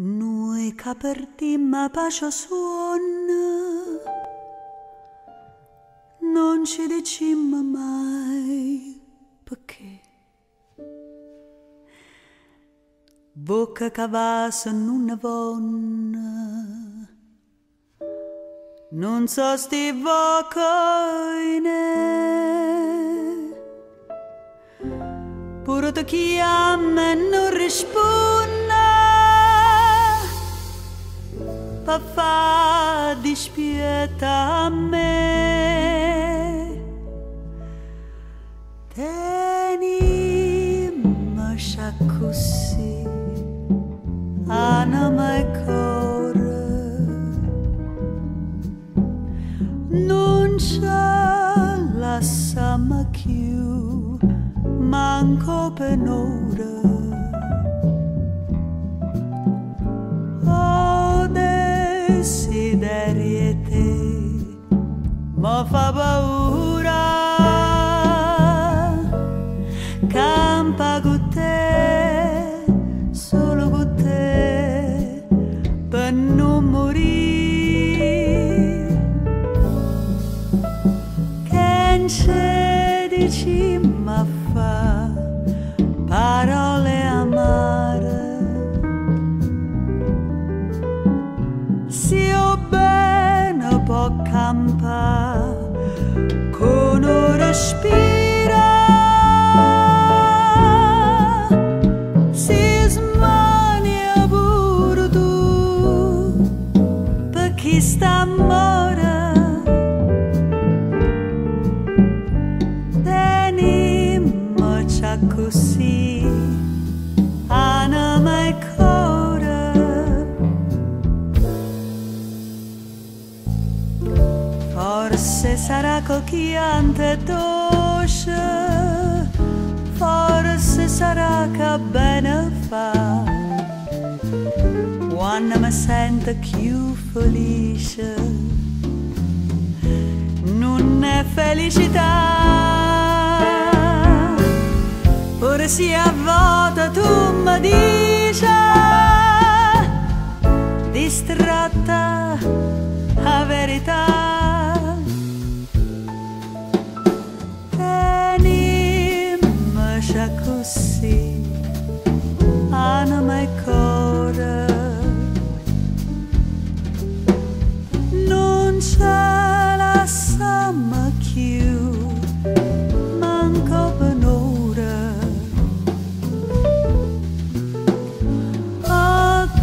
Noi capertimma pace suon, non ci dicimmo mai perché. Bocca cavassa non avon, non so sti vocoine, puro te chiama e non risponde. Papà dispieta a me, tenimmo già così, anima e core, non ci lasciamo più, manco per ora. Ma fa paura, campa con te, solo con te, per non morire. Che c'è di ci ma fa parole amare, se ho bene può campare. Respira, si smania pure tu, per chi sta mora. Tenimmo già così, anima e core. Forse sarà cocchiante tu, forse sarà che bene fa quando mi sento più felice. Non è felicità, ora si a volte tu mi dici distratta a verità. Così, anima e core, non ce la siamo più, manco per ora. Ho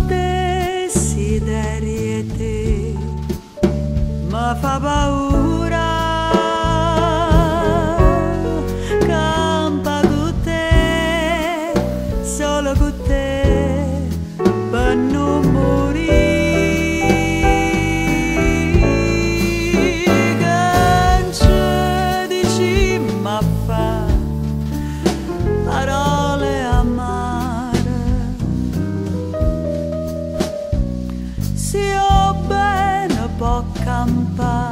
desideri te, ma fa paura. Campa